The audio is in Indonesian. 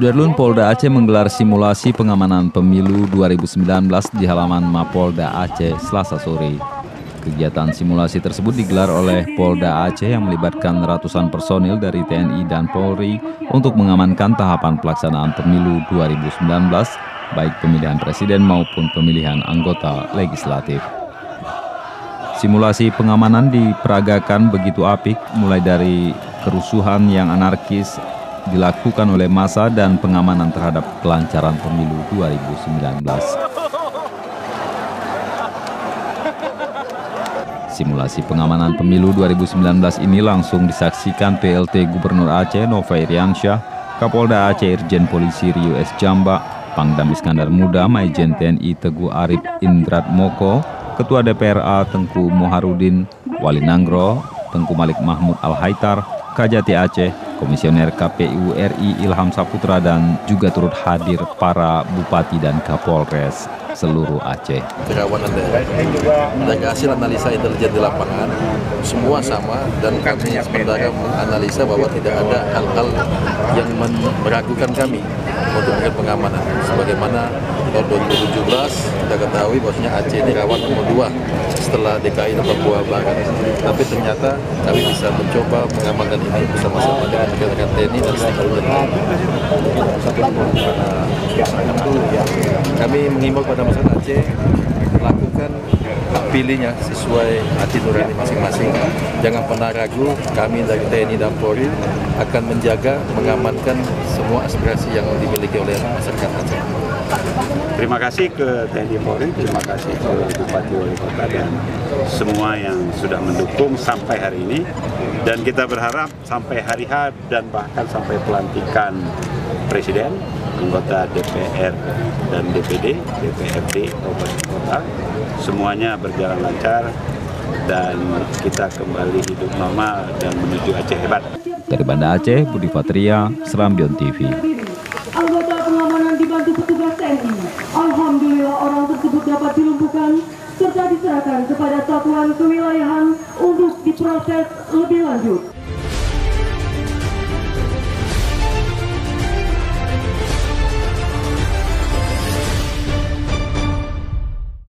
Sudarlun Polda Aceh menggelar simulasi pengamanan pemilu 2019 di halaman Mapolda Aceh Selasa sore. Kegiatan simulasi tersebut digelar oleh Polda Aceh yang melibatkan ratusan personil dari TNI dan Polri untuk mengamankan tahapan pelaksanaan pemilu 2019, baik pemilihan presiden maupun pemilihan anggota legislatif. Simulasi pengamanan diperagakan begitu apik, mulai dari kerusuhan yang anarkis dilakukan oleh massa dan pengamanan terhadap kelancaran pemilu 2019. Simulasi pengamanan pemilu 2019 ini langsung disaksikan PLT Gubernur Aceh Nova Iriansyah, Kapolda Aceh Irjen Polisi Rio S Djambak, Pangdam Iskandar Muda Mayjen TNI Teguh Arief Indratmoko, Ketua DPRA Tengku Muharuddin, Wali Nanggroe, Tengku Malik Mahmud Al Haythar, Kajati Aceh, Komisioner KPU RI Ilham Saputra, dan juga turut hadir para bupati dan kapolres seluruh Aceh. Kawan-kawan mereka hasil analisa intelijen di lapangan semua sama, dan kami sementara menganalisa bahwa tidak ada hal-hal yang meragukan kami untuk melakukan pengamanan. Sebagaimana tahun 2017 kita ketahui bahwasanya Aceh ini rawan nomor 2 setelah DKI dan Papua Barat. Tapi ternyata kami bisa mencoba mengamankan ini bersama-sama dengan rekan-rekan TNI dan stakeholder. Kami mengimbau kepada masyarakat Aceh lakukan pilihnya sesuai hati nurani masing-masing. Jangan pernah ragu, kami dari TNI dan Polri akan menjaga, mengamankan semua aspirasi yang dimiliki oleh masyarakat Aceh. Terima kasih ke TNI Polri, terima kasih ke Bupati Wali Kota dan semua yang sudah mendukung sampai hari ini. Dan kita berharap sampai hari H dan bahkan sampai pelantikan Presiden, anggota DPR dan DPD, DPRD, Kabupaten Kota, semuanya berjalan lancar dan kita kembali hidup normal dan menuju Aceh hebat. Dari Banda Aceh, Budi Fathria, Serambion TV. Anggota pengamanan dibantu petugas TNI. Alhamdulillah orang tersebut dapat dilumpuhkan serta diserahkan kepada satuan kewilayahan untuk diproses lebih lanjut.